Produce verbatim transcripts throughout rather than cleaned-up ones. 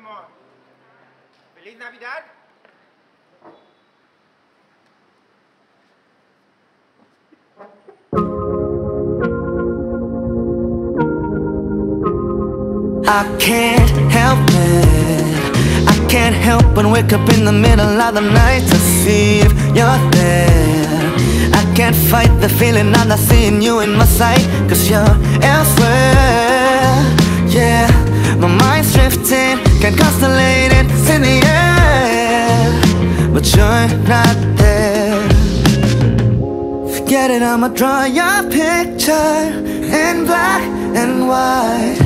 them on. Feliz Navidad. I can't help it. I can't help but wake up in the middle of the night to see if you're there. I can't fight the feeling of not seeing you in my sight, cause you're elsewhere. Yeah, my mind's drifting, can't constellate it, it's in the air, but you're not there. Forget it, I'ma draw your picture in black and white.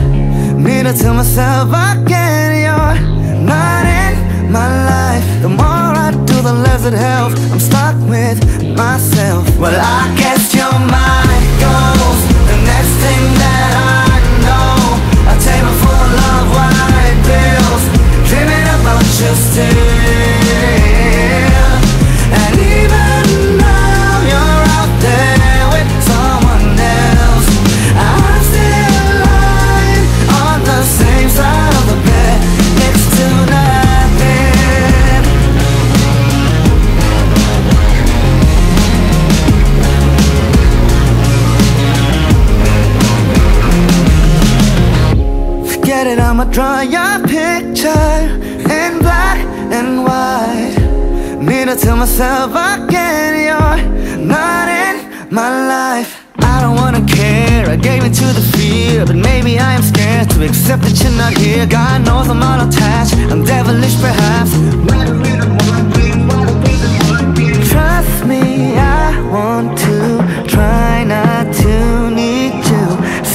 Needed to myself again, you're not in my life. The more I do, the less it helps. I'm stuck with myself. Well, I guess your mind goes. The next thing that I know, a table full of white bills, dreaming about you still. And even now you're out there with someone else. I'm still lying on the same side of the bed next to nothing. Forget it, I'ma draw your picture in black and white. Need to tell myself again, you're not in my life. I don't wanna care, I gave in to the fear, but maybe I am scared to accept that you're not here. God knows I'm all attached, I'm devilish perhaps. Trust me, I want to try not to need you.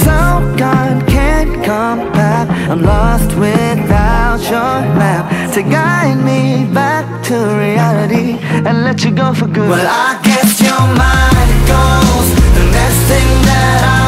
So gone, can't come back, I'm lost without your map to guide me back to reality and let you go for good. Well, I guess your mind goes. The next thing that I